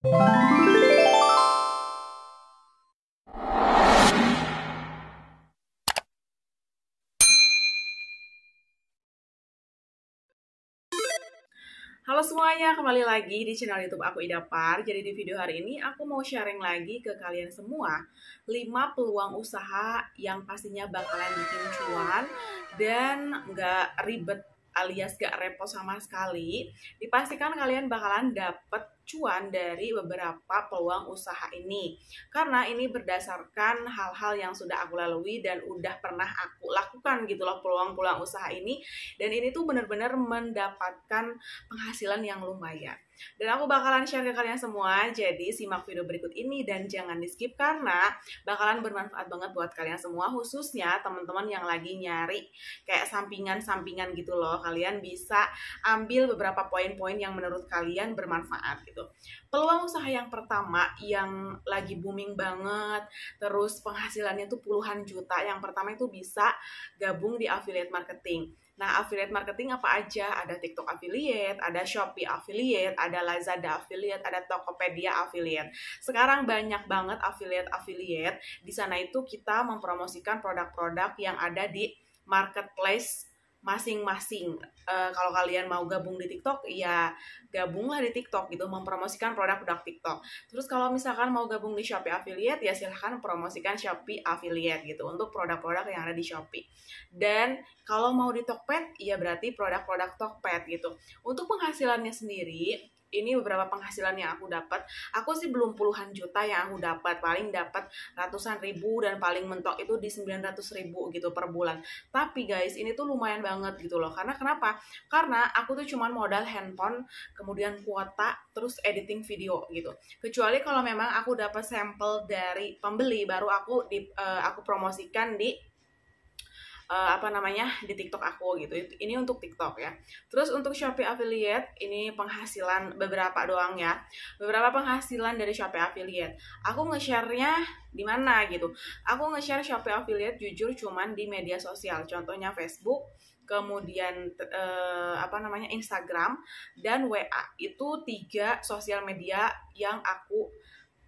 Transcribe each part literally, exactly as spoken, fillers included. Halo semuanya, kembali lagi di channel YouTube aku, Ida Par. Jadi di video hari ini aku mau sharing lagi ke kalian semua lima peluang usaha yang pastinya bakalan bikin cuan dan nggak ribet alias nggak repot sama sekali. Dipastikan kalian bakalan dapet cuan dari beberapa peluang usaha ini, karena ini berdasarkan hal-hal yang sudah aku lalui dan udah pernah aku lakukan gitu loh, peluang-peluang usaha ini. Dan ini tuh bener-bener mendapatkan penghasilan yang lumayan, dan aku bakalan share ke kalian semua. Jadi simak video berikut ini dan jangan di skip, karena bakalan bermanfaat banget buat kalian semua, khususnya teman-teman yang lagi nyari kayak sampingan-sampingan gitu loh. Kalian bisa ambil beberapa poin-poin yang menurut kalian bermanfaat gitu. Peluang usaha yang pertama yang lagi booming banget, terus penghasilannya tuh puluhan juta, yang pertama itu bisa gabung di affiliate marketing. Nah, affiliate marketing apa aja? Ada TikTok affiliate, ada Shopee affiliate, ada Lazada affiliate, ada Tokopedia affiliate. Sekarang banyak banget affiliate-affiliate. Di sana itu kita mempromosikan produk-produk yang ada di marketplace masing-masing. E, kalau kalian mau gabung di TikTok, ya gabunglah di TikTok gitu, mempromosikan produk-produk TikTok. Terus kalau misalkan mau gabung di Shopee Affiliate, ya silahkan promosikan Shopee Affiliate gitu untuk produk-produk yang ada di Shopee. Dan kalau mau di Tokped, ya berarti produk-produk Tokped gitu. Untuk penghasilannya sendiri, ini beberapa penghasilan yang aku dapat. Aku sih belum puluhan juta yang aku dapat, paling dapat ratusan ribu dan paling mentok itu di sembilan ratus ribu gitu per bulan. Tapi guys, ini tuh lumayan banget gitu loh. Karena kenapa? Karena aku tuh cuman modal handphone, kemudian kuota, terus editing video gitu. Kecuali kalau memang aku dapat sampel dari pembeli, baru aku di, uh, aku promosikan di Uh, apa namanya di TikTok aku gitu. Ini untuk TikTok ya. Terus untuk Shopee Affiliate, ini penghasilan beberapa doang ya, beberapa penghasilan dari Shopee Affiliate. Aku nge-share-nya di mana gitu? Aku nge-share Shopee Affiliate jujur cuman di media sosial, contohnya Facebook, kemudian eh, apa namanya Instagram dan W A. Itu tiga sosial media yang aku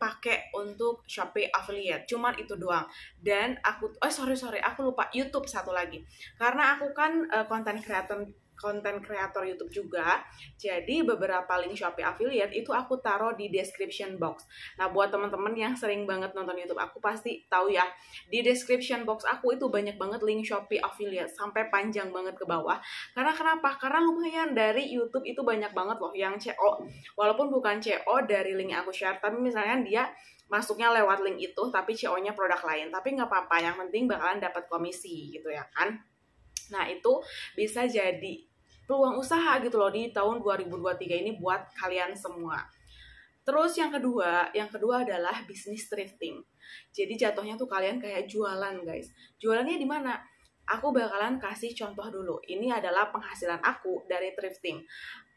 pakai untuk Shopee Affiliate, cuman itu doang. Dan aku, oh sorry sorry, aku lupa YouTube satu lagi, karena aku kan konten uh, creator konten creator YouTube juga. Jadi beberapa link Shopee Affiliate itu aku taruh di description box. Nah, buat teman-teman yang sering banget nonton YouTube aku pasti tahu ya, di description box aku itu banyak banget link Shopee Affiliate sampai panjang banget ke bawah. Karena kenapa? Karena lumayan dari YouTube itu banyak banget loh yang C O, walaupun bukan C O dari link yang aku share, tapi misalnya dia masuknya lewat link itu tapi C O-nya produk lain, tapi nggak apa-apa, yang penting bakalan dapat komisi gitu ya kan. Nah, itu bisa jadi peluang usaha gitu loh di tahun dua ribu dua puluh tiga ini buat kalian semua. Terus yang kedua, yang kedua adalah bisnis thrifting. Jadi jatuhnya tuh kalian kayak jualan, guys. Jualannya di mana? Aku bakalan kasih contoh dulu. Ini adalah penghasilan aku dari thrifting.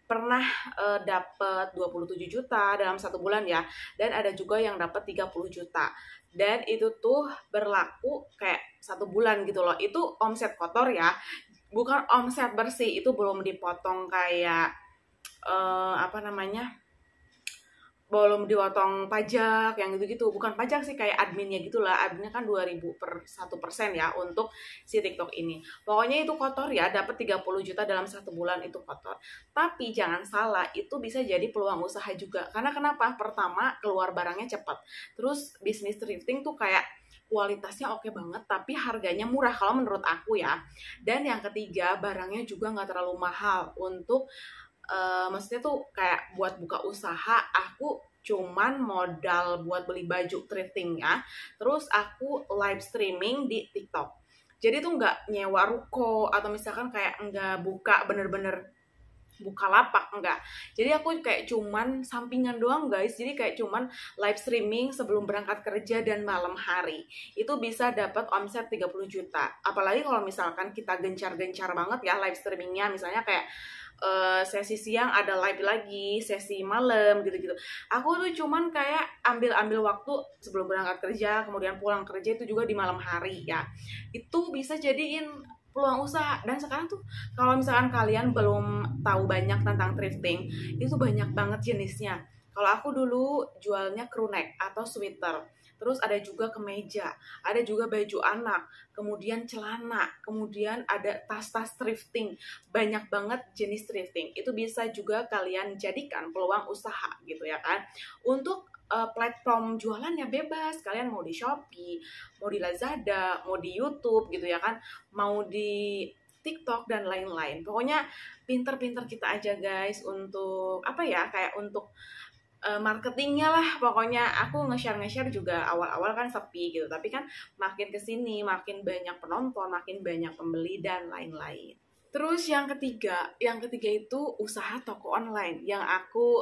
Pernah e, dapat dua puluh tujuh juta dalam satu bulan ya, dan ada juga yang dapat tiga puluh juta. Dan itu tuh berlaku kayak satu bulan gitu loh. Itu omset kotor ya, bukan omset bersih. Itu belum dipotong kayak e, apa namanya, belum dipotong pajak yang gitu-gitu. Bukan pajak sih, kayak adminnya gitulah. Adminnya kan dua ribu per satu persen ya untuk si TikTok ini. Pokoknya itu kotor ya, dapat tiga puluh juta dalam satu bulan, itu kotor. Tapi jangan salah, itu bisa jadi peluang usaha juga. Karena kenapa? Pertama, keluar barangnya cepat. Terus bisnis thrifting tuh kayak kualitasnya oke banget tapi harganya murah kalau menurut aku ya. Dan yang ketiga, barangnya juga nggak terlalu mahal untuk Uh, maksudnya tuh kayak buat buka usaha. Aku cuman modal buat beli baju thrifting ya, terus aku live streaming di TikTok. Jadi tuh nggak nyewa ruko atau misalkan kayak nggak buka bener-bener buka lapak, enggak. Jadi aku kayak cuman sampingan doang guys. Jadi kayak cuman live streaming sebelum berangkat kerja dan malam hari. Itu bisa dapat omset tiga puluh juta. Apalagi kalau misalkan kita gencar-gencar banget ya live streamingnya. Misalnya kayak uh, sesi siang ada live lagi, sesi malam gitu-gitu. Aku tuh cuman kayak ambil-ambil waktu sebelum berangkat kerja, kemudian pulang kerja itu juga di malam hari ya. Itu bisa jadiin peluang usaha. Dan sekarang tuh kalau misalkan kalian belum tahu banyak tentang thrifting, itu banyak banget jenisnya. Kalau aku dulu jualnya crew neck atau sweater. Terus ada juga kemeja, ada juga baju anak, kemudian celana, kemudian ada tas-tas thrifting. Banyak banget jenis thrifting. Itu bisa juga kalian jadikan peluang usaha gitu ya kan. Untuk uh, platform jualannya bebas. Kalian mau di Shopee, mau di Lazada, mau di YouTube gitu ya kan. Mau di TikTok dan lain-lain. Pokoknya pinter-pinter kita aja guys untuk apa ya, kayak untuk marketingnya lah. Pokoknya aku nge-share-nge-share juga awal-awal kan sepi gitu, tapi kan makin kesini makin banyak penonton, makin banyak pembeli dan lain-lain. Terus yang ketiga, yang ketiga itu usaha toko online yang aku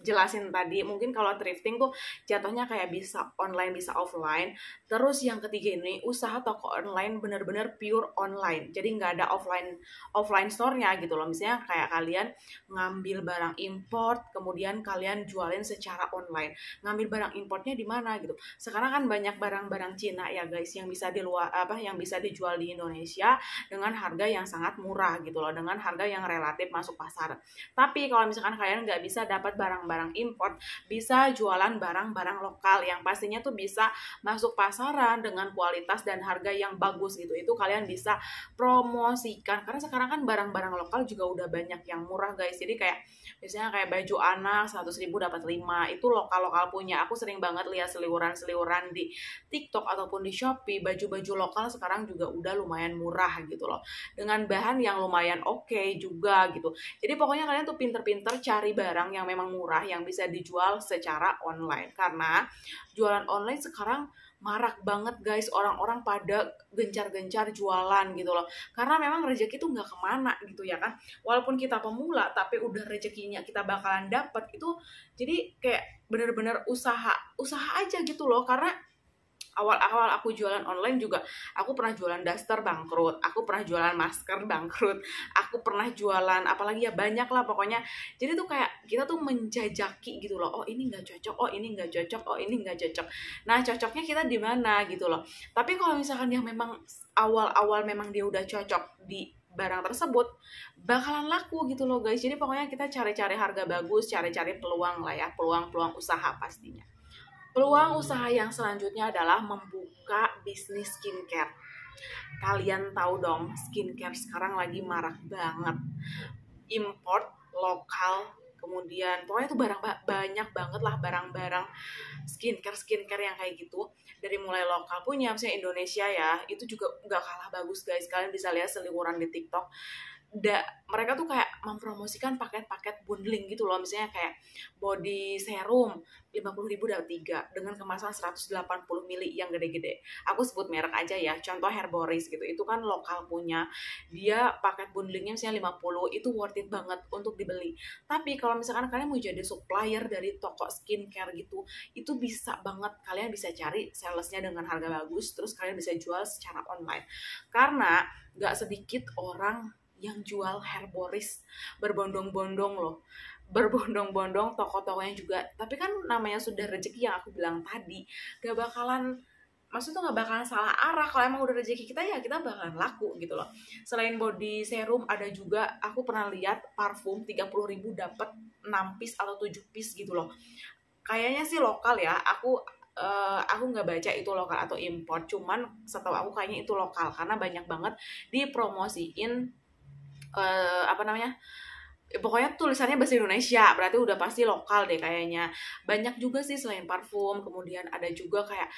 jelasin tadi. Mungkin kalau thrifting tuh jatuhnya kayak bisa online bisa offline. Terus yang ketiga ini usaha toko online, bener-bener pure online. Jadi nggak ada offline offline store-nya gitu loh. Misalnya kayak kalian ngambil barang import, kemudian kalian jualin secara online. Ngambil barang importnya di mana gitu. Sekarang kan banyak barang-barang Cina ya guys yang bisa di luar apa yang bisa dijual di Indonesia dengan harga yang sangat murah gitu loh, dengan harga yang relatif masuk pasar. Tapi kalau misalkan kalian nggak bisa dapat barang barang import, bisa jualan barang-barang lokal yang pastinya tuh bisa masuk pasaran dengan kualitas dan harga yang bagus gitu. Itu kalian bisa promosikan karena sekarang kan barang-barang lokal juga udah banyak yang murah guys. Jadi kayak biasanya kayak baju anak seratus ribu dapat lima, itu lokal-lokal punya. Aku sering banget lihat seliuran-seliuran di TikTok ataupun di Shopee, baju-baju lokal sekarang juga udah lumayan murah gitu loh, dengan bahan yang lumayan oke juga gitu. Jadi pokoknya kalian tuh pinter-pinter cari barang yang memang murah yang bisa dijual secara online, karena jualan online sekarang marak banget guys. Orang-orang pada gencar-gencar jualan gitu loh, karena memang rezeki itu nggak kemana gitu ya kan. Walaupun kita pemula tapi udah rezekinya kita bakalan dapet itu. Jadi kayak bener-bener usaha usaha aja gitu loh. Karena awal-awal aku jualan online juga, aku pernah jualan daster bangkrut, aku pernah jualan masker bangkrut, aku pernah jualan apalagi ya, banyak lah pokoknya. Jadi tuh kayak kita tuh menjajaki gitu loh. Oh ini nggak cocok, oh ini nggak cocok, oh ini nggak cocok. Nah cocoknya kita di mana gitu loh. Tapi kalau misalkan yang memang awal-awal memang dia udah cocok di barang tersebut, bakalan laku gitu loh guys. Jadi pokoknya kita cari-cari harga bagus, cari-cari peluang lah ya, peluang-peluang usaha pastinya. Peluang usaha yang selanjutnya adalah membuka bisnis skincare. Kalian tahu dong, skincare sekarang lagi marak banget. Import, lokal, kemudian pokoknya itu barang banyak banget lah barang-barang skincare-skincare yang kayak gitu. Dari mulai lokal punya, misalnya Indonesia ya, itu juga nggak kalah bagus guys. Kalian bisa lihat seliuran di TikTok. Da, mereka tuh kayak mempromosikan paket-paket bundling gitu loh. Misalnya kayak body serum lima puluh ribu dapat tiga dengan kemasan seratus delapan puluh mililiter yang gede-gede. Aku sebut merek aja ya, contoh Herborist gitu. Itu kan lokal punya. Dia paket bundlingnya misalnya lima puluh, itu worth it banget untuk dibeli. Tapi kalau misalkan kalian mau jadi supplier dari toko skincare gitu, itu bisa banget. Kalian bisa cari salesnya dengan harga bagus, terus kalian bisa jual secara online. Karena gak sedikit orang yang jual Herborist berbondong-bondong loh, berbondong-bondong toko-tokonya juga. Tapi kan namanya sudah rezeki yang aku bilang tadi, gak bakalan, maksudnya tuh gak bakalan salah arah. Kalau emang udah rezeki kita ya kita bakalan laku gitu loh. Selain body serum ada juga, aku pernah lihat parfum tiga puluh ribu dapat enam piece atau tujuh piece gitu loh. Kayaknya sih lokal ya, aku Uh, aku nggak baca itu lokal atau import, cuman setahu aku kayaknya itu lokal karena banyak banget dipromosiin. Uh, apa namanya, pokoknya tulisannya bahasa Indonesia, berarti udah pasti lokal deh kayaknya. Banyak juga sih selain parfum, kemudian ada juga kayak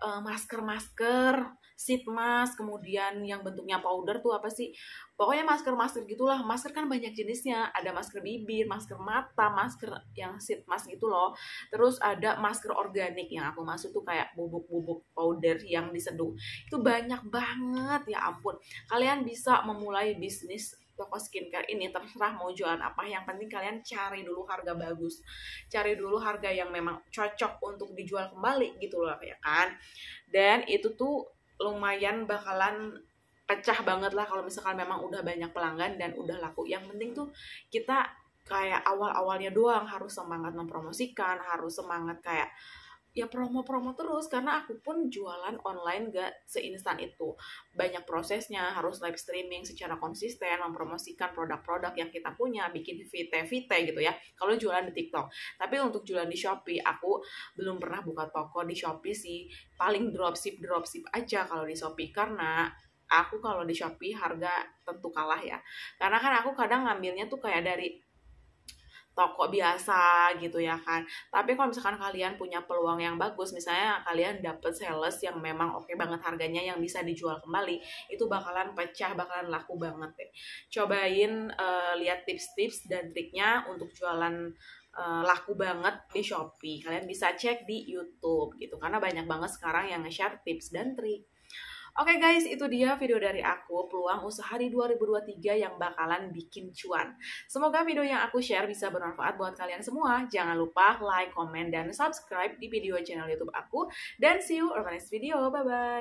uh, masker-masker, sheet mask, kemudian yang bentuknya powder tuh apa sih, pokoknya masker-masker gitulah. Masker kan banyak jenisnya, ada masker bibir, masker mata, masker yang sheet mask gitu loh. Terus ada masker organik yang aku maksud tuh kayak bubuk-bubuk powder yang diseduh. Itu banyak banget ya ampun. Kalian bisa memulai bisnis toko skincare ini, terserah mau jualan apa, yang penting kalian cari dulu harga bagus, cari dulu harga yang memang cocok untuk dijual kembali gitu loh ya kan. Dan itu tuh lumayan bakalan pecah banget lah kalau misalkan memang udah banyak pelanggan dan udah laku. Yang penting tuh kita kayak awal-awalnya doang harus semangat mempromosikan, harus semangat kayak ya promo-promo terus, karena aku pun jualan online gak seinstan itu. Banyak prosesnya, harus live streaming secara konsisten, mempromosikan produk-produk yang kita punya, bikin V T V T gitu ya, kalau jualan di TikTok. Tapi untuk jualan di Shopee, aku belum pernah buka toko di Shopee sih, paling dropship-dropship aja kalau di Shopee, karena aku kalau di Shopee harga tentu kalah ya. Karena kan aku kadang ngambilnya tuh kayak dari toko biasa gitu ya kan. Tapi kalau misalkan kalian punya peluang yang bagus, misalnya kalian dapet sales yang memang oke banget harganya yang bisa dijual kembali, itu bakalan pecah, bakalan laku banget deh. Cobain uh, lihat tips-tips dan triknya untuk jualan uh, laku banget di Shopee. Kalian bisa cek di YouTube gitu, karena banyak banget sekarang yang nge-share tips dan trik. Oke okay guys, itu dia video dari aku, peluang usaha di dua ribu dua puluh tiga yang bakalan bikin cuan. Semoga video yang aku share bisa bermanfaat buat kalian semua. Jangan lupa like, comment, dan subscribe di video channel YouTube aku. Dan see you on the next video, bye-bye.